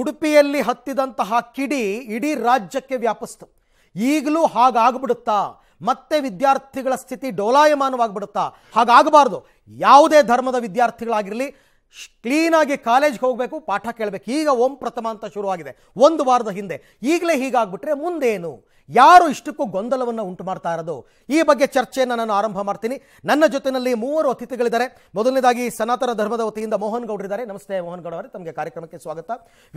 ಉಡುಪಿಯಲ್ಲಿ ಹತ್ತಿದಂತಹ ಕಿಡಿ ಇಡಿ ರಾಜ್ಯಕ್ಕೆ ವ್ಯಾಪಿಸ್ತು. ಈಗಲೂ ಹಾಗಾಗ್ಬಿಡುತ್ತಾ? ಮತ್ತೆ ವಿದ್ಯಾರ್ಥಿಗಳ ಸ್ಥಿತಿ ಡೋಲಾಯಮಾನವಾಗ್ಬಿಡುತ್ತಾ? ಹಾಗಾಗಬಾರದು. ಯಾವುದೇ ಧರ್ಮದ ವಿದ್ಯಾರ್ಥಿಗಳಾಗಿರಲಿ ಕ್ಲೀನ್ ಆಗಿ ಕಾಲೇಜ್ಗೆ ಹೋಗಬೇಕು, ಪಾಠ ಕೇಳಬೇಕು. ಈಗ ಓಂ ಪ್ರಥಮ ಅಂತ ಶುರುವಾಗಿದೆ ಒಂದು ವಾರದ ಹಿಂದೆ. ಈಗಲೇ ಹೀಗಾಗ್ಬಿಟ್ರೆ ಮುಂದೇನು? ಯಾರು ಇಷ್ಟಕ್ಕೂ ಗೊಂದಲವನ್ನು ಉಂಟು ಮಾಡ್ತಾ ಇರೋದು? ಈ ಬಗ್ಗೆ ಚರ್ಚೆಯನ್ನು ನಾನು ಆರಂಭ ಮಾಡ್ತೀನಿ. ನನ್ನ ಜೊತೆಯಲ್ಲಿ ಮೂವರು ಅತಿಥಿಗಳಿದ್ದಾರೆ. ಮೊದಲನೇದಾಗಿ ಸನಾತನ ಧರ್ಮದ ವತಿಯಿಂದ ಮೋಹನ್ ಗೌಡರಿದ್ದಾರೆ. ನಮಸ್ತೆ ಮೋಹನ್ ಗೌಡ ಅವರೇ, ತಮಗೆ ಕಾರ್ಯಕ್ರಮಕ್ಕೆ ಸ್ವಾಗತ.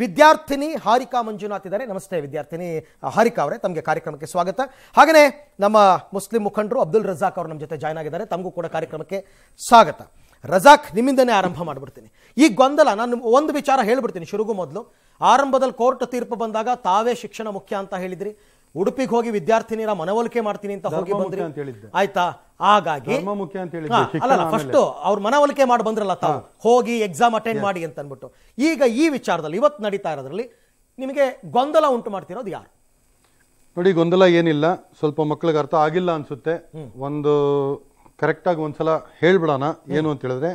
ವಿದ್ಯಾರ್ಥಿನಿ ಹಾರಿಕಾ ಮಂಜುನಾಥ್ ಇದ್ದಾರೆ. ನಮಸ್ತೆ ವಿದ್ಯಾರ್ಥಿನಿ ಹಾರಿಕಾ ಅವರೇ, ತಮಗೆ ಕಾರ್ಯಕ್ರಮಕ್ಕೆ ಸ್ವಾಗತ. ಹಾಗೆಯೇ ನಮ್ಮ ಮುಸ್ಲಿಂ ಮುಖಂಡರು ಅಬ್ದುಲ್ ರಜಾಕ್ ಅವರು ನಮ್ಮ ಜೊತೆ ಜಾಯ್ನ್ ಆಗಿದ್ದಾರೆ. ತಮಗೂ ಕೂಡ ಕಾರ್ಯಕ್ರಮಕ್ಕೆ ಸ್ವಾಗತ. ರಜಾಕ್, ನಿಮ್ಮಿಂದನೇ ಆರಂಭ ಮಾಡಿಬಿಡ್ತೀನಿ. ಈ ಗೊಂದಲ ನಾನು ಒಂದು ವಿಚಾರ ಹೇಳಿಬಿಡ್ತೀನಿ ಶುರುಗೂ ಮೊದಲು. ಆರಂಭದಲ್ಲಿ ಕೋರ್ಟ್ ತೀರ್ಪು ಬಂದಾಗ ತಾವೇ ಶಿಕ್ಷಣ ಮುಖ್ಯ ಅಂತ ಹೇಳಿದ್ರಿ. ಉಡುಪಿಗೆ ಹೋಗಿ ವಿದ್ಯಾರ್ಥಿನಿಯರ ಮನವೊಲಿಕೆ ಮಾಡ್ತೀನಿ ಅಂತ ಹೋಗಿ ಬಂದ್ರಿ, ಆಯ್ತಾ? ಹಾಗಾಗಿ ಅಲ್ಲ, ಫಸ್ಟ್ ಅವ್ರ ಮನವೊಲಿಕೆ ಮಾಡಿ ಬಂದ್ರಲ್ಲ ತಾವು, ಹೋಗಿ ಎಕ್ಸಾಮ್ ಅಟೆಂಡ್ ಮಾಡಿ ಅಂತ ಅಂದ್ಬಿಟ್ಟು. ಈಗ ಈ ವಿಚಾರದಲ್ಲಿ ಇವತ್ತು ನಡೀತಾ ಇರೋದ್ರಲ್ಲಿ ನಿಮಗೆ ಗೊಂದಲ ಉಂಟು ಮಾಡ್ತಿರೋದು ಯಾರು? ನೋಡಿ, ಗೊಂದಲ ಏನಿಲ್ಲ, ಸ್ವಲ್ಪ ಮಕ್ಕಳಿಗೆ ಅರ್ಥ ಆಗಿಲ್ಲ ಅನ್ಸುತ್ತೆ. ಒಂದು ಕರೆಕ್ಟಾಗಿ ಒಂದ್ಸಲ ಹೇಳ್ಬಿಡೋಣ ಏನು ಅಂತ ಹೇಳಿದ್ರೆ,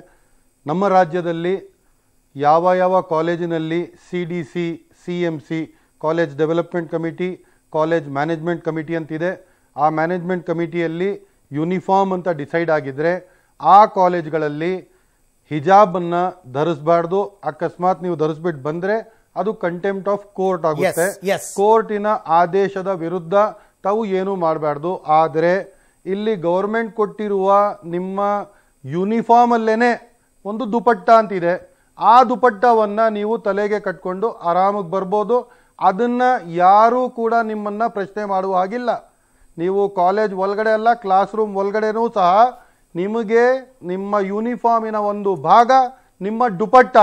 ನಮ್ಮ ರಾಜ್ಯದಲ್ಲಿ ಯಾವ ಯಾವ ಕಾಲೇಜಿನಲ್ಲಿ CDC, CMC, college development committee, college management committee ಅಂತಿದೆ. ಆ ಮ್ಯಾನೇಜ್ಮೆಂಟ್ ಕಮಿಟಿಯಲ್ಲಿ ಯೂನಿಫಾರ್ಮ್ ಅಂತ ಡಿಸೈಡ್ ಆಗಿದ್ದರೆ ಆ ಕಾಲೇಜ್ಗಳಲ್ಲಿ ಹಿಜಾಬನ್ನು ಧರಿಸಬಾರ್ದು. ಅಕಸ್ಮಾತ್ ನೀವು ಧರಿಸ್ಬಿಟ್ಟು ಬಂದರೆ ಅದು ಕಂಟೆಂಪ್ಟ್ ಆಫ್ ಕೋರ್ಟ್ ಆಗುತ್ತೆ. ಕೋರ್ಟಿನ ಆದೇಶದ ವಿರುದ್ಧ ತಾವು ಏನೂ ಮಾಡಬಾರ್ದು. ಆದರೆ ಇಲ್ಲಿ ಗೌರ್ಮೆಂಟ್ ಕೊಟ್ಟಿರುವ ನಿಮ್ಮ ಯೂನಿಫಾರ್ಮಲ್ಲೇ ಒಂದು ದುಪಟ್ಟ ಅಂತಿದೆ. ಆ ದುಪಟ್ಟವನ್ನು ನೀವು ತಲೆಗೆ ಕಟ್ಕೊಂಡು ಆರಾಮಾಗಿ ಬರ್ಬೋದು. ಅದನ್ನು ಯಾರೂ ಕೂಡ ನಿಮ್ಮನ್ನು ಪ್ರಶ್ನೆ ಮಾಡುವ ಹಾಗಿಲ್ಲ. ನೀವು ಕಾಲೇಜ್ ಒಳಗಡೆ ಅಲ್ಲ, ಕ್ಲಾಸ್ ರೂಮ್ ಒಳಗಡೆನೂ ಸಹ ನಿಮಗೆ ನಿಮ್ಮ ಯೂನಿಫಾರ್ಮಿನ ಒಂದು ಭಾಗ ನಿಮ್ಮ ದುಪಟ್ಟ.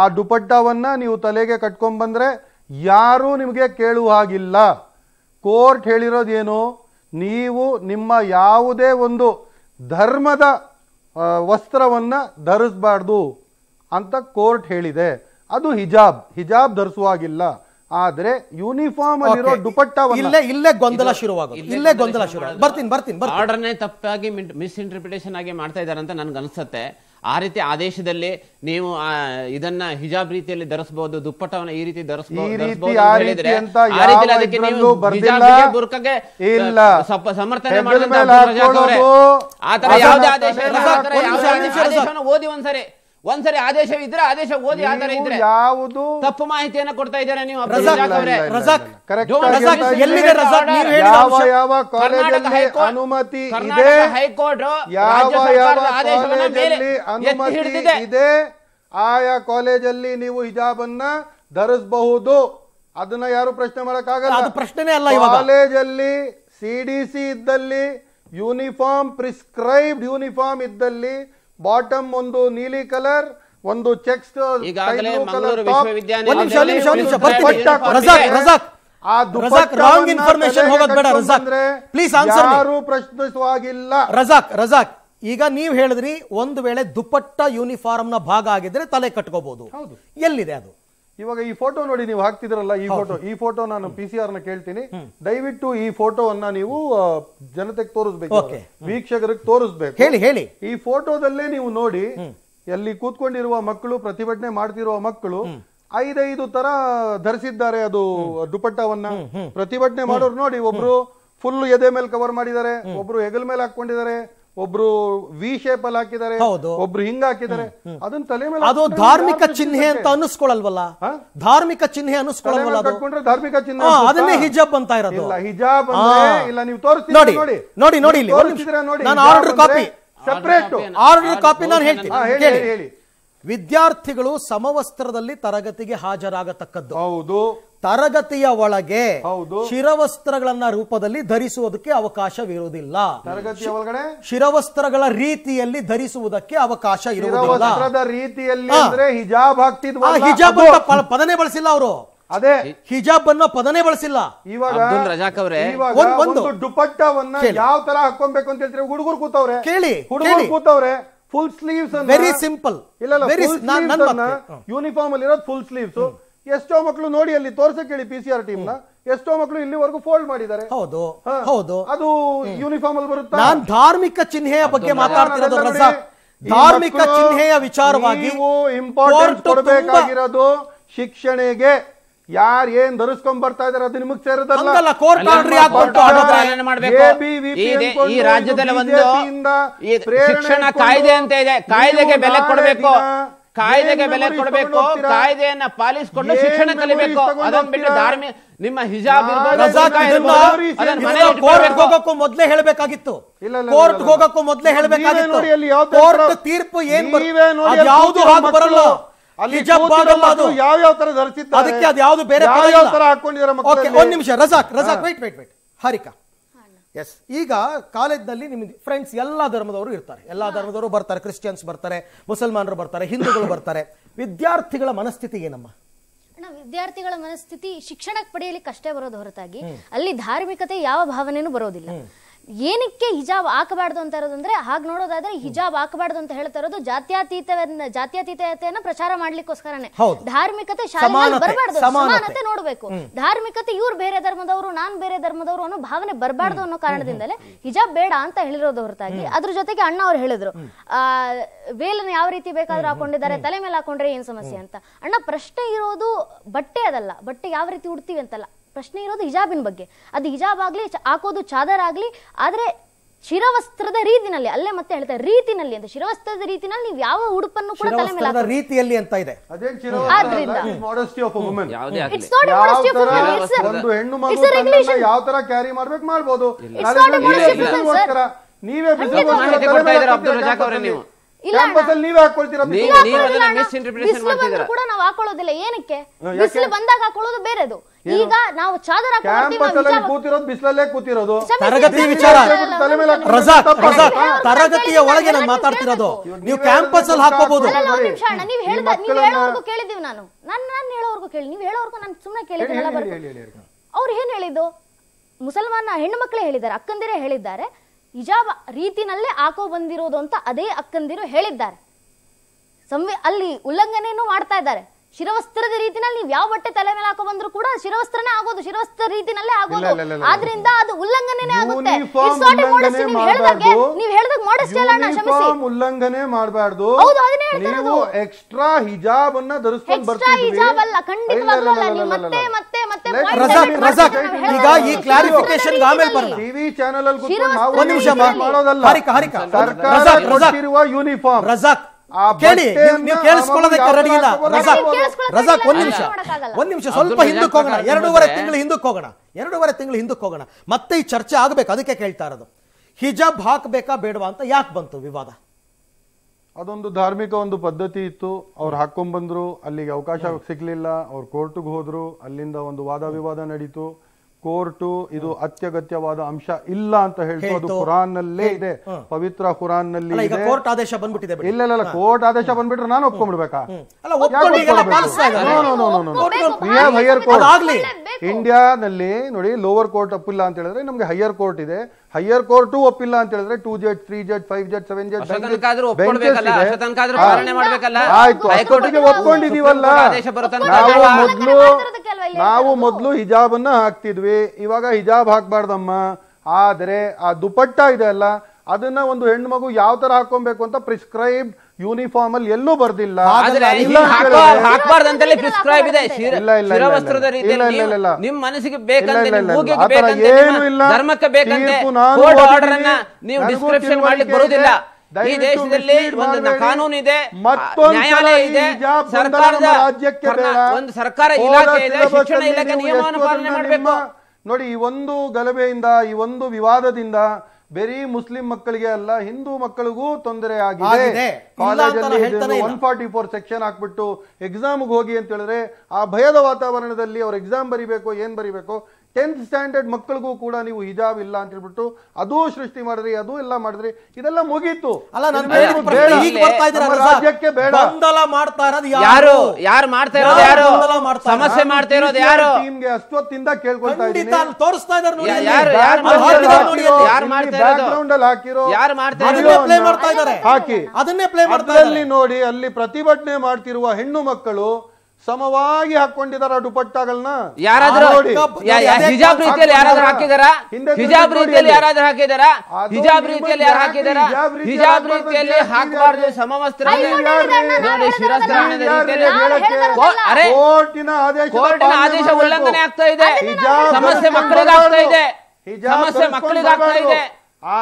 ಆ ದುಪಟ್ಟವನ್ನು ನೀವು ತಲೆಗೆ ಕಟ್ಕೊಂಡ್ಬಂದರೆ ಯಾರೂ ನಿಮಗೆ ಕೇಳುವ ಹಾಗಿಲ್ಲ. ಕೋರ್ಟ್ ಹೇಳಿರೋದೇನು? ನೀವು ನಿಮ್ಮ ಯಾವುದೇ ಒಂದು ಧರ್ಮದ ವಸ್ತ್ರವನ್ನು ಧರಿಸಬಾರ್ದು ಅಂತ ಕೋರ್ಟ್ ಹೇಳಿದೆ. ಅದು ಹಿಜಾಬ್. ಹಿಜಾಬ್ ಧರಿಸುವಾಗಿಲ್ಲ, ಆದ್ರೆ ಯೂನಿಫಾರ್ಮ್ ಅಲ್ಲಿರೋ ದುಪಟ್ಟವನ್ನು. ಇಲ್ಲೇ ಗೊಂದಲ ಶುರುವಾಗುತ್ತೆ. ಆರ್ಡರ್ನೇ ತಪ್ಪಾಗಿ ಮಿಸ್ಇಂಟರ್ಪ್ರಿಟೇಷನ್ ಆಗಿ ಮಾಡ್ತಾ ಇದ್ದಾರೆ ಅಂತ ನನ್ಗೆ ಅನ್ಸುತ್ತೆ. ಆ ರೀತಿ ಆದೇಶದಲ್ಲಿ ನೀವು ಇದನ್ನ ಹಿಜಾಬ್ ರೀತಿಯಲ್ಲಿ ಧರಿಸಬಹುದು, ದುಪ್ಪಟ್ಟವನ್ನು ಈ ರೀತಿ ಧರಿಸಬಹುದು, ಸಮರ್ಥನೆ ಮಾಡಿದ್ರೆ ಓದಿ ಒಂದ್ಸರಿ ಆದೇಶ ಇದ್ರೆ ಆದೇಶ ಓದಿ ಆಧಾರ ಇದ್ರೆ ಯಾವುದು ತಪ್ಪು ಮಾಹಿತಿಯನ್ನು ಕೊಡ್ತಾ ಇದ್ದಾರೆ ನೀವು. ಅನುಮತಿ ಹೈಕೋರ್ಟ್ ಇದೆ, ಆಯಾ ಕಾಲೇಜಲ್ಲಿ ನೀವು ಹಿಜಾಬನ್ನ ಧರಿಸಬಹುದು. ಅದನ್ನ ಯಾರು ಪ್ರಶ್ನೆ ಮಾಡಕ್ಕಾಗಲ್ಲ. ಪ್ರಶ್ನೆ ಅಲ್ಲ. ಕಾಲೇಜಲ್ಲಿ CDC ಇದ್ದಲ್ಲಿ ಯೂನಿಫಾರ್ಮ್ ಪ್ರಿಸ್ಕ್ರೈಬ್ಡ್ ಯೂನಿಫಾರ್ಮ್ ಇದ್ದಲ್ಲಿ ಬಾಟಮ್ ಒಂದು ನೀಲಿ ಕಲರ್, ಒಂದು ಚೆಕ್ಸ್, ಯಾರು ಪ್ರಶ್ನಿಸುವಾಗಿಲ್ಲ. ರಜಾಕ್, ಈಗ ನೀವ್ ಹೇಳಿದ್ರಿ ಒಂದು ವೇಳೆ ದುಪಟ್ಟ ಯೂನಿಫಾರ್ಮ್ ನ ಭಾಗ ಆಗಿದ್ರೆ ತಲೆ ಕಟ್ಕೋಬಹುದು. ಎಲ್ಲಿದೆ ಅದು? ಇವಾಗ ಈ ಫೋಟೋ ನೋಡಿ, ನೀವು ಹಾಕ್ತಿದ್ರಲ್ಲ ಈ ಫೋಟೋ. ಈ ಫೋಟೋ ನಾನು PCRನ ಕೇಳ್ತೀನಿ, ದಯವಿಟ್ಟು ಈ ಫೋಟೋವನ್ನ ನೀವು ಜನತೆಗೆ ತೋರಿಸ್ಬೇಕು, ವೀಕ್ಷಕರಿಗೆ ತೋರಿಸ್ಬೇಕು. ಹೇಳಿ ಈ ಫೋಟೋದಲ್ಲೇ ನೀವು ನೋಡಿ, ಅಲ್ಲಿ ಕೂತ್ಕೊಂಡಿರುವ ಮಕ್ಕಳು, ಪ್ರತಿಭಟನೆ ಮಾಡ್ತಿರುವ ಮಕ್ಕಳು 5-5 ತರ ಧರಿಸಿದ್ದಾರೆ ಅದು ದುಪಟ್ಟವನ್ನ. ಪ್ರತಿಭಟನೆ ಮಾಡೋರು ನೋಡಿ, ಒಬ್ರು ಫುಲ್ ಎದೆ ಮೇಲೆ ಕವರ್ ಮಾಡಿದ್ದಾರೆ, ಒಬ್ರು ಹೆಗಲ್ ಮೇಲೆ ಹಾಕೊಂಡಿದ್ದಾರೆ, ಒಬ್ರು ವಿ ಶೇಪ್ ಅಲ್ಲಿ ಹಾಕಿದ್ದಾರೆ, ಒಬ್ರು ಹಿಂಗ ಹಾಕಿದ್ದಾರೆ. ಅದನ್ನ ತಲೆ ಮೇಲೆ ಅದು ಧಾರ್ಮಿಕ ಚಿಹ್ನೆ ಅಂತ ಅನಿಸ್ಕೊಳ್ಳಲ್ವಲ್ಲ? ಧಾರ್ಮಿಕ ಚಿಹ್ನೆ ಅನಿಸ್ಕೊಳ್ಳಲ್ವಲ್ಲ? ಕಟ್ಕೊಂಡ್ರೆ ಧಾರ್ಮಿಕ ಚಿಹ್ನೆ, ಅದನ್ನೇ ಹಿಜಾಬ್ ಅಂತ ಇರೋದು. ಇಲ್ಲ, ಹಿಜಾಬ್ ಅಂದ್ರೆ ಇಲ್ಲ. ನೀವು ತೋರಿಸ್ತೀರಾ? ನೋಡಿ ಇಲ್ಲಿ ನೋಡಿ, ನಾನು ಆರ್ಡರ್ ಕಾಪಿ ಸೆಪರೇಟ್ ನಾನು ಹೇಳ್ತೀನಿ. ವಿದ್ಯಾರ್ಥಿಗಳು ಸಮವಸ್ತ್ರದಲ್ಲಿ ತರಗತಿಗೆ ಹಾಜರಾಗತಕ್ಕದ್ದು. ಹೌದು. ತರಗತಿಯ ಒಳಗೆ ಶಿರವಸ್ತ್ರಗಳನ್ನ ರೂಪದಲ್ಲಿ ಧರಿಸುವುದಕ್ಕೆ ಅವಕಾಶವಿರುವುದಿಲ್ಲ. ತರಗತಿಯ ಒಳಗಡೆ ಶಿರವಸ್ತ್ರಗಳ ರೀತಿಯಲ್ಲಿ ಧರಿಸುವುದಕ್ಕೆ ಅವಕಾಶ ಇರುವುದಿಲ್ಲ. ರೀತಿಯಲ್ಲಿ ಅಂದ್ರೆ ಹಿಜಾಬ್ ಹಾಕ್ತಿದ್ವಾ? ಹಿಜಾಬ್ ಅಂತ ಪದನೇ ಬಳಸಿಲ್ಲ ಅವರು. ಅದೇ ಹಿಜಾಬ್ ಅನ್ನೋ ಪದನೇ ಬಳಸಿಲ್ಲ. ಇವಾಗ ರಜಾಕ್ ಅವರೇ, ಒಂದು ದುಪಟ್ಟವನ್ನ ಯಾವ ತರ ಹಾಕೊಬೇಕು ಅಂತ ಹೇಳ್ತೀರಿ? ಹುಡುಗರು ಕೂತವ್ರೆ, ಕೇಳಿ, ಹುಡುಗರು ಕೂತವ್ರೆ. Full sleeves very simple. Uniform ಅಲ್ಲಿ ಇರೋದು ಫುಲ್ ಸ್ಲೀವ್ಸ್. ಎಷ್ಟೋ ಮಕ್ಕಳು ನೋಡಿ, ಅಲ್ಲಿ ತೋರ್ಸಕ್ ಹೇಳಿ PCR ಟೀಮ್ ನ, ಎಷ್ಟೋ ಮಕ್ಕಳು ಇಲ್ಲಿವರೆಗೂ ಫೋಲ್ಡ್ ಮಾಡಿದ್ದಾರೆ. ಹೌದು, ಅದು ಯೂನಿಫಾರ್ಮ್ ಅಲ್ಲಿ ಬರುತ್ತೆ. ನಾನು ಧಾರ್ಮಿಕ ಚಿಹ್ನೆಯ ಬಗ್ಗೆ ಮಾತಾಡ್ತಿರೋದು. ಧಾರ್ಮಿಕ ಚಿಹ್ನೆಯ ವಿಚಾರವಾಗಿ ಇಂಪಾರ್ಟೆನ್ಸ್ ಕೊಡಬೇಕಾಗಿರೋದು ಶಿಕ್ಷಣೆಗೆ ಯಾರು ಏನು ಧರಿಸಿಕೊಂಡು ಬರ್ತಾ ಇದ್ದಾರೆ ಅದು ನಿಮಗೆ ಸೇರಿದಲ್ಲ ಅಲ್ಲ ಕೋರ್ಟ್ ಆರ್ಡರ್ ಯಾಕೆ ಕೊಟ್ಟು ಅದನ್ನ ಪಾಲನೆ ಮಾಡಬೇಕು ಈ ರಾಜ್ಯದಲ್ಲಿ ಒಂದು ಶಿಕ್ಷಣ ಕಾಯ್ದೆ ಅಂತ ಇದೆ ಕಾಯ್ದೆಗೆ ಬೆಲೆ ಕೊಡಬೇಕು ಕಾಯ್ದೆಗೆ ಬೆಲೆ ಕೊಡಬೇಕು ಕಾಯ್ದೆಯನ್ನು ಪಾಲಿಸಿಕೊಂಡು ಶಿಕ್ಷಣ ಕಲಿಬೇಕು ಅದನ್ನ ಬಿಟ್ಟು ಧಾರ್ಮಿಕ ನಿಮ್ಮ ಹಿಜಾಬ್ ಇರಬಹುದು ಕೋರ್ಟ್ ಹೋಗಕ್ಕೂ ಮೊದಲೇ ಹೇಳಬೇಕಾಗಿತ್ತು ಕೋರ್ಟ್ ಹೋಗಕ್ಕೂ ಮೊದಲೇ ಹೇಳಬೇಕಾಗಿತ್ತು ಕೋರ್ಟ್ ತೀರ್ಪು ಏನು ಬರುತ್ತೆ ಯಾವುದು ಹಾಗೆ ಬರಲ್ಲ हिजाब निमिष Razak Razak wait wait wait हरिका यस कॉलेज फ्रेंड्स एल्ला धर्मदवरु एल्ला धर्मदवरु बर्तारे क्रिश्चियन्स बर्तारे मुसलमानरु बर्तारे हिंदूगळु बर्तारे विद्यार्थिगळ मनस्थिति एनम्मा ವಿದ್ಯಾರ್ಥಿಗಳ ಮನಸ್ಥಿತಿ ಶಿಕ್ಷಣ ಪಡೆಯಲಿ ಕಷ್ಟೇ ಬರೋದು ಹೊರತಾಗಿ ಅಲ್ಲಿ ಧಾರ್ಮಿಕತೆ ಯಾವ ಭಾವನೆನೂ ಬರೋದಿಲ್ಲ ಏನಕ್ಕೆ ಹಿಜಾಬ್ ಹಾಕಬಾರದು ಅಂತ ಇರೋದಂದ್ರೆ ಹಾಗೆ ನೋಡೋದಾದ್ರೆ ಹಿಜಾಬ್ ಹಾಕಬಾರದು ಅಂತ ಹೇಳ್ತಾ ಇರೋದು ಜಾತ್ಯತೀತತೆಯನ್ನು ಪ್ರಚಾರ ಮಾಡ್ಲಿಕ್ಕೋಸ್ಕರನೇ ಧಾರ್ಮಿಕತೆ ಶಾಲೆಯಲ್ಲಿ ಬರಬಾರದು ಸಮಾನತೆ ನೋಡಬೇಕು ಧಾರ್ಮಿಕತೆ ಇವರು ಬೇರೆ ಧರ್ಮದವರು ನಾನು ಬೇರೆ ಧರ್ಮದವರು ಅನ್ನೋ ಭಾವನೆ ಬರಬಾರದು ಅನ್ನೋ ಕಾರಣದಿಂದಲೇ ಹಿಜಾಬ್ ಬೇಡ ಅಂತ ಹೇಳಿರೋದು ಹೊರತಾಗಿ ಅದರ ಜೊತೆಗೆ ಅಣ್ಣ ಅವರು ಹೇಳಿದ್ರು ವೇಲನ್ನು ಯಾವ ರೀತಿ ಬೇಕಾದರೂ ಹಾಕೊಂಡಿದ್ದಾರೆ ತಲೆ ಮೇಲೆ ಹಾಕೊಂಡ್ರೆ ಏನು ಸಮಸ್ಯೆ ಅಂತ ಅಣ್ಣ ಪ್ರಶ್ನೆ ಇರೋದು ಬಟ್ಟೆ ಅದಲ್ಲ ಬಟ್ಟೆ ಯಾವ ರೀತಿ ಉಡ್ತೀವಿ ಅಂತಲ್ಲ ಪ್ರಶ್ನೆ ಇರೋದು ಹಿಜಾಬಿನ ಬಗ್ಗೆ ಅದು ಹಿಜಾಬ್ ಆಗಲಿ ಹಾಕೋದು ಚಾದರ್ ಆಗಲಿ ಆದರೆ ಶಿರವಸ್ತ್ರದ ರೀತಿನಲ್ಲಿ ಅಲ್ಲೇ ಮತ್ತೆ ಹೇಳ್ತಾರೆ ರೀತಿನಲ್ಲಿ ಅಂತ ಶಿರವಸ್ತ್ರದ ರೀತಿನಲ್ಲಿ ನೀವು ಯಾವ ಉಡುಪನ್ನು ಕೂಡ ತಲೆ ಮೇಲೆ ಹಾಕೋ ರೀತಿಯಲ್ಲಿ ಅಂತ ಇದೆ ಅದೇನ್ ಶಿರವಸ್ತ್ರ is modesty of a woman it's not modesty of a woman ಒಂದು ಹೆಣ್ಣು ಮಗುವನ್ನು ಯಾವ ತರ ಕ್ಯಾರಿ ಮಾಡಬೇಕು ಮಾಡಬಹುದು ಅದಕ್ಕೋಸ್ಕರ ನೀವೇ ಬಿಜೆಪಿ ಮಾಹಿತಿ ಕೊಡ್ತಾ ಇದ್ದೀರಾ ಅಬ್ದುಲ್ ರಜಾಕ್ ಅವರೇ ನೀವು ತರಗತಿಯ ಒಳಗೆ ನಾನು ಮಾತಾಡ್ತಿರೋದು ನೀವು ಕ್ಯಾಂಪಸ್ ಅಲ್ಲಿ ಹಾಕೋಬಹುದು ನಾನು ಹೇಳೋವರೆಗೂ ಕೇಳಿ ನೀವು ಹೇಳೋವರೆಗೂ ನಾನು ಸುಮ್ಮನೆ ಕೇಳಿದ್ದೀನಿ ಅವ್ರು ಏನ್ ಹೇಳಿದ್ದು ಮುಸಲ್ಮಾನ ಹೆಣ್ಣು ಮಕ್ಕಳೇ ಹೇಳಿದ್ದಾರೆ ಅಕ್ಕಂದಿರೇ ಹೇಳಿದ್ದಾರೆ ಹಿಜಾಬ್ ರೀತಿನಲ್ಲೇ ಹಾಕೋ ಬಂದಿರೋದು ಅಂತ ಅದೇ ಅಕ್ಕಂದಿರು ಹೇಳಿದ್ದಾರೆ ಅಲ್ಲಿ ಉಲ್ಲಂಘನೆಯನ್ನು ಮಾಡ್ತಾ ಇದ್ದಾರೆ ಶಿರವಸ್ತ್ರದ ರೀತಿನಲ್ಲಿ ನೀವು ಯಾವ ಬಟ್ಟೆ ತಲೆ ಮೇಲೆ ಹಾಕೋ ಬಂದ್ರು ಕೂಡ ಶಿರವಸ್ತ್ರನೇ ಆಗೋದು ಶಿರವಸ್ತ್ರ ರೀತಿನಲ್ಲೇ ಆಗೋದು ಆದ್ರಿಂದ ಅದು ಉಲ್ಲಂಘನೆನೇ ಆಗುತ್ತೆ ನೀವು ಹೇಳಿದಾಗ ಮೋಡೆಸ್ಟ್ ಅಲ್ಲ ಅಣ್ಣ ಕ್ಷಮಿಸಿ ಉಲ್ಲಂಘನೆ ಮಾಡಬಾರದು ಹೌದು ಅದನ್ನ ಹೇಳ್ತಿರೋದು ನೀವು ಎಕ್ಸ್ಟ್ರಾ ಹಿಜಾಬ್ ಅನ್ನು ಧರಿಸಿಕೊಂಡು ಬರ್ತಿದ್ದೀವಿ ಎಕ್ಸ್ಟ್ರಾ ಹಿಜಾಬ್ ಅಲ್ಲ ಖಂಡಿತವಾಗ್ಲೂ ಅಲ್ಲ ನೀವು ಮತ್ತೆ ಮತ್ತೆ ರಜಾಕ್ ರಜಾಕ್ ಈಗ ಈ ಕ್ಲಾರಿಫಿಕೇಶನ್ ಆಮೇಲೆ ಬರಲ್ಲ ಟಿವಿ ಚಾನೆಲ್ ಅಲ್ಲಿ ಕೂತ್ಕೊಂಡು ನಾವು ಒಂದು ನಿಮಿಷ ಮಾಡೋದಲ್ಲ ಹರಿಕಾ ಹರಿಕಾ ರಜಾಕ್ ರಜಾಕ್ ಇರುವ ಯೂನಿಫಾರ್ಮ್ ರಜಾಕ್ ಕೇಳಿ ನೀವು ಕೇಳಿಸ್ಕೊಳ್ಳೋದಕ್ಕೆ ರೆಡಿ ಇಲ್ಲ ರಜಾಕ್ ರಜಾಕ್ ಒಂದು ನಿಮಿಷ ಸ್ವಲ್ಪ ಹಿಂದಕ್ಕೆ ಹೋಗೋಣ 2.5 ತಿಂಗಳು ಹಿಂದಕ್ಕೆ ಹೋಗೋಣ 2.5 ತಿಂಗಳು ಹಿಂದಕ್ಕೆ ಹೋಗೋಣ ಮತ್ತೆ ಈ ಚರ್ಚೆ ಆಗಬೇಕು ಅದಕ್ಕೆ ಹೇಳ್ತಾ ಇರೋದು ಹಿಜಾಬ್ ಹಾಕಬೇಕಾ ಬೇಡವಾ ಅಂತ ಯಾಕೆ ಬಂತು ವಿವಾದ ಅದೊಂದು ಧಾರ್ಮಿಕ ಒಂದು ಪದ್ಧತಿ ಇತ್ತು ಅವರು ಹಾಕೊಂಡು ಬಂದ್ರು ಅಲ್ಲಿಗೆ ಅವಕಾಶ ಸಿಗಲಿಲ್ಲ ಅವರು ಕೋರ್ಟ್ಗೆ ಹೋದ್ರು ಅಲ್ಲಿಂದ ಒಂದು ವಾದ ವಿವಾದ ನಡೆಯಿತು ಕೋರ್ಟು ಇದು ಅತ್ಯಗತ್ಯವಾದ ಅಂಶ ಇಲ್ಲ ಅಂತ ಹೇಳ್ತು ಅದು ಕುರಾನ್ ನಲ್ಲೇ ಇದೆ ಪವಿತ್ರ ಕುರಾನ್ ನಲ್ಲಿ ಇದೆ ಕೋರ್ಟ್ ಆದೇಶ ಬಂದ್ಬಿಟ್ಟಿದೆ ಇಲ್ಲ ಕೋರ್ಟ್ ಆದೇಶ ಬಂದ್ಬಿಟ್ರೆ ನಾನು ಒಪ್ಕೊಂಡ್ಬಿಡ್ಬೇಕಾ ಹೈಯರ್ ಕೋರ್ಟ್ ಆಗ್ಲಿ ಇಂಡಿಯಾನಲ್ಲಿ ನೋಡಿ ಲೋವರ್ ಕೋರ್ಟ್ ಒಪ್ಪಿಲ್ಲ ಅಂತ ಹೇಳಿದ್ರೆ ನಮ್ಗೆ ಹೈಯರ್ ಕೋರ್ಟ್ ಇದೆ ಹೈಯರ್ ಕೋರ್ಟು ಒಪ್ಪಿಲ್ಲ ಅಂತ ಹೇಳಿದ್ರೆ 2Z 3Z 5Z 7Z ಆಯ್ತು ಹೈಕೋರ್ಟ್ಗೆ ಒಪ್ಕೊಂಡಿದೀವಲ್ಲ ನಾವು ಮೊದಲು ಹಿಜಾಬ್ ಅನ್ನ ಹಾಕ್ತಿದ್ವಿ ಇವಾಗ ಹಿಜಾಬ್ ಹಾಕ್ಬಾರ್ದಮ್ಮ ಆದ್ರೆ ಆ ದುಪಟ್ಟ ಇದೆ ಅಲ್ಲ ಅದನ್ನ ಒಂದು ಹೆಣ್ಣು ಮಗು ಯಾವ ತರ ಹಾಕೊಬೇಕು ಅಂತ ಪ್ರಿಸ್ಕ್ರೈಬ್ ಯೂನಿಫಾರ್ಮ್ ಅಲ್ಲಿ ಎಲ್ಲೂ ಬರ್ದಿಲ್ಲ ಈ ದೇಶದಲ್ಲಿ ಒಂದು ಕಾನೂನು ಇದೆ ನ್ಯಾಯಾಲಯ ಇದೆ ಸರ್ಕಾರದ ರಾಜ್ಯಕ್ಕೆ ಒಂದು ಸರ್ಕಾರ ಇಲಾಖೆ ಇದೆ ಶಿಕ್ಷಣ ಇಲಾಖೆ ನಿಯಮವನ್ನು ಪಾಲನೆ ಮಾಡಬೇಕು ನೋಡಿ ಈ ಒಂದು ಗಲಭೆಯಿಂದ ಈ ಒಂದು ವಿವಾದದಿಂದ ಬೇರೆ ಮುಸ್ಲಿಂ ಮಕ್ಕಳಿಗೆ ಅಲ್ಲ ಹಿಂದೂ ಮಕ್ಕಳಿಗೂ ತೊಂದರೆ ಆಗಿದೆ ಕಾಲೇಜಲ್ಲಿ 144 ಸೆಕ್ಷನ್ ಹಾಕ್ಬಿಟ್ಟು ಎಕ್ಸಾಮ್ಗೆ ಹೋಗಿ ಅಂತ ಹೇಳಿದ್ರೆ ಆ ಭಯದ ವಾತಾವರಣದಲ್ಲಿ ಅವ್ರ ಎಕ್ಸಾಮ್ ಬರಿಬೇಕು ಏನ್ ಬರಿಬೇಕು 10th ಸ್ಟ್ಯಾಂಡರ್ಡ್ ಮಕ್ಕಳಿಗೂ ಕೂಡ ನೀವು ಹಿಜಾಬ್ ಇಲ್ಲ ಅಂತ ಹೇಳ್ಬಿಟ್ಟು ಅದೂ ಸೃಷ್ಟಿ ಮಾಡಿದ್ರಿ ಅದೂ ಎಲ್ಲ ಮಾಡಿದ್ರಿ ಇದೆಲ್ಲ ಮುಗೀತು ಅಲ್ಲ ಟೀಮ್ಗೆ ಅಷ್ಟೊತ್ತಿಂದ ಕೇಳ್ಕೊಳ್ತಾ ಇದ್ದೀನಿ ಬ್ಯಾಕ್ಗ್ರೌಂಡ್ ಅಲ್ಲಿ ಹಾಕಿರೋ ಅದನ್ನೇ ಪ್ಲೇ ಮಾಡ್ತಾ ಇದ್ದಾರೆ ನೋಡಿ ಅಲ್ಲಿ ಪ್ರತಿಭಟನೆ ಮಾಡ್ತಿರುವ ಹೆಣ್ಣು ಮಕ್ಕಳು ಸಮವಾಗಿ ಹಾಕೊಂಡಿದ್ದಾರೆ ದುಪಟ್ಟಾಗಳನ್ನ ಯಾರಾದರೂ ಹಿಜಾಬ್ ರೀತಿಯಲ್ಲಿ ಯಾರಾದರೂ ಹಾಕಿದಾರಾ ಹಿಜಾಬ್ ರೀತಿಯಲ್ಲಿ ಯಾರಾದರೂ ಹಾಕಿದಾರಾ ಹಿಜಾಬ್ ರೀತಿಯಲ್ಲಿ ಯಾರು ಹಾಕಿದಾರಾ ಹಿಜಾಬ್ ರೀತಿಯಲ್ಲಿ ಹಾಕಬಾರದು ಸಮವಸ್ತ್ರವನ್ನು ಶಿರಸ್ತ್ರಾಣದ ರೀತಿಯಲ್ಲಿ ಅರೆ ಕೋರ್ಟಿನ ಆದೇಶ ಉಲ್ಲಂಘನೆ ಆಗ್ತಾ ಇದೆ ಸಮಸ್ಯೆ ಮಕ್ಕಳಿಗೆ ಆಗ್ತಾ ಇದೆ ಸಮಸ್ಯೆ ಮಕ್ಕಳಿಗೆ ಆಗ್ತಾ ಇದೆ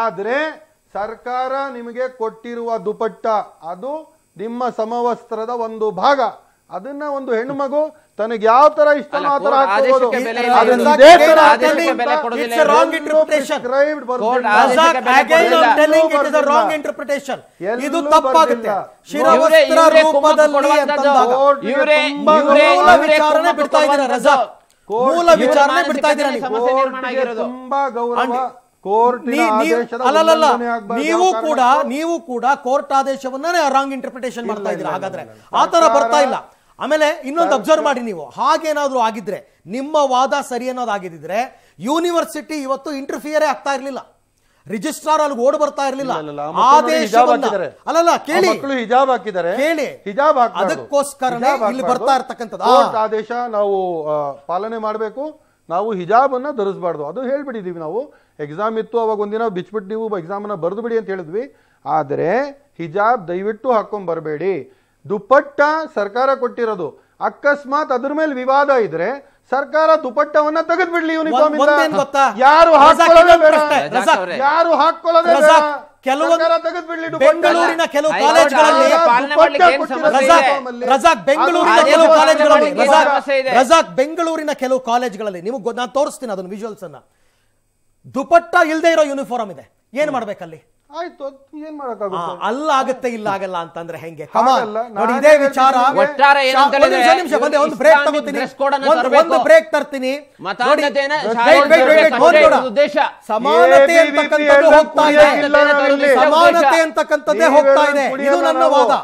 ಆದರೆ ಸರ್ಕಾರ ನಿಮಗೆ ಕೊಟ್ಟಿರುವ ದುಪಟ್ಟ ಅದು ನಿಮ್ಮ ಸಮವಸ್ತ್ರದ ಒಂದು ಭಾಗ ಅದನ್ನ ಒಂದು ಹೆಣ್ಣು ಮಗು ತನಗೆ ಯಾವ ತರ ಇಷ್ಟನೋ ಆ ತರ ಹಾಕಬಹುದು ಅದನ್ನ ಇದೇ ತರ ಹಾಕಬಹುದು it's wrong interpretation court Razak again I am telling it is a wrong interpretation ಇದು ತಪ್ಪಾಗುತ್ತೆ ಶಿರವಸ್ತ್ರ ರೂಪದಲ್ಲಿ ತಂದಾಗ ಇವರೇ ವಿಚಾರನೆ ಬಿಡ್ತಾ ಇದ್ದಾರೆ ರಜಾಕ್ ಮೂಲ ವಿಚಾರನೆ ಬಿಡ್ತಾ ಇದ್ದಾರೆ ನೀವು ಸಮಸ್ಯೆ ನಿರ್ಮಾಣ ಆಗಿರೋದು ತುಂಬಾ ಗೌರವ ಕೋರ್ಟ್ ಆದೇಶದ ಉಲ್ಲಂಘನೆ ಆಗಬಾರದು ನೀವು ಕೂಡ ಕೋರ್ಟ್ ಆದೇಶವನ್ನೇ ರಾಂಗ್ ಇಂಟರ್ಪ್ರಿಟೇಷನ್ ಮಾಡ್ತಾ ಇದ್ದೀರಾ ಹಾಗಾದ್ರೆ ಆ ತರ ಬರ್ತಾ ಇಲ್ಲ ಆಮೇಲೆ ಇನ್ನೊಂದು ಅಬ್ಸರ್ವ್ ಮಾಡಿ ನೀವು ಹಾಗೇನಾದ್ರೂ ಆಗಿದ್ರೆ ನಿಮ್ಮ ವಾದ ಸರಿ ಅನ್ನೋದಾಗಿದ್ದಿದ್ರೆ ಯೂನಿವರ್ಸಿಟಿ ಇವತ್ತು ಇಂಟರ್ಫಿಯರೇ ಆಗ್ತಾ ಇರಲಿಲ್ಲ ರಿಜಿಸ್ಟ್ರಾರ್ ಅಲ್ಲಿ ಓಡ್ ಬರ್ತಾ ಇರಲಿಲ್ಲ ಅಲ್ಲಲ್ಲ ಕೇಳಿ ಮಕ್ಕಳು ಹಿಜಾಬ್ ಹಾಕಿದ್ದಾರೆ ಕೇಳಿ ಹಿಜಾಬ್ ಹಾಕಿದ್ದಾರೆ ಅದಕ್ಕೋಸ್ಕರನೇ ಇಲ್ಲಿ ಬರ್ತಾ ಇರತಕ್ಕಂತದ್ದು ಕೋರ್ಟ್ ಆದೇಶ ನಾವು ಪಾಲನೆ ಮಾಡಬೇಕು ನಾವು ಹಿಜಾಬ್ ಅನ್ನು ಧರಿಸಬಾರದು ಅದು ಹೇಳ್ಬಿಟ್ಟಿದೀವಿ ನಾವು ಎಕ್ಸಾಮ್ ಇತ್ತು ಅವಾಗ ಒಂದಿನ ಬಿಚ್ಬಿಟ್ಟು ನೀವು ಎಕ್ಸಾಮನ್ನು ಬರೆದು ಬಿಡಿ ಅಂತ ಹೇಳಿದ್ವಿ ಆದರೆ ಹಿಜಾಬ್ ದಯವಿಟ್ಟು ಹಾಕೊಂಡು ಬರಬೇಡಿ ದುಪಟ್ಟ ಸರ್ಕಾರ ಕೊಟ್ಟಿರೋದು ಅಕಸ್ಮಾತ್ ಅದ್ರ ಮೇಲೆ ವಿವಾದ ಇದ್ರೆ ಸರ್ಕಾರ ದುಪಟ್ಟವನ್ನ ತೆಗೆದು ಬಿಡ್ಲಿ ಯೂನಿಫಾರ್ಮ್ ಯಾರು ಹಾಕೊಳ್ಳೋದೇ ಬೇಡ ಬೆಂಗಳೂರಿನ ಕೆಲವು ಕಾಲೇಜ್ಗಳಲ್ಲಿ ನಿಮಗೆ ನಾನು ತೋರಿಸ್ತೀನಿ ಅದನ್ನ ವಿಜುವಲ್ಸ್ ಅನ್ನ ದುಪಟ್ಟ ಇಲ್ಲದೆ ಇರೋ ಯೂನಿಫಾರ್ಮ್ ಇದೆ ಏನ್ ಮಾಡ್ಬೇಕಲ್ಲಿ ಆಯ್ತು ಏನ್ ಮಾಡಕ್ಕಾಗುತ್ತೆ ಅಲ್ಲ ಆಗುತ್ತೆ ಇಲ್ಲ ಆಗಲ್ಲ ಅಂತಂದ್ರೆ ಹೆಂಗೆ ಕಮಾಲ್ ನೋಡಿ ಇದೇ ವಿಚಾರ ಒಟ್ಟಾರೆ ಏನು ಅಂತ ಹೇಳಿದ್ರೆ ಒಂದು ನಿಮಿಷ ಬಂದೆ ಒಂದು ಬ್ರೇಕ್ ತಗೊಳ್ತೀನಿ ಒಂದು ಬ್ರೇಕ್ ತರ್ತೀನಿ ಮಾತಾಡೋದೇನ ಉದ್ದೇಶ ಸಮಾನತೆ ಅಂತಕ್ಕಂತದ್ದು ಹೋಗ್ತಾ ಇದೆ ಸಮಾನತೆ ಅಂತಕ್ಕಂತದ್ದೇ ಹೋಗ್ತಾ ಇದೆ ಇದು ನನ್ನ ವಾದ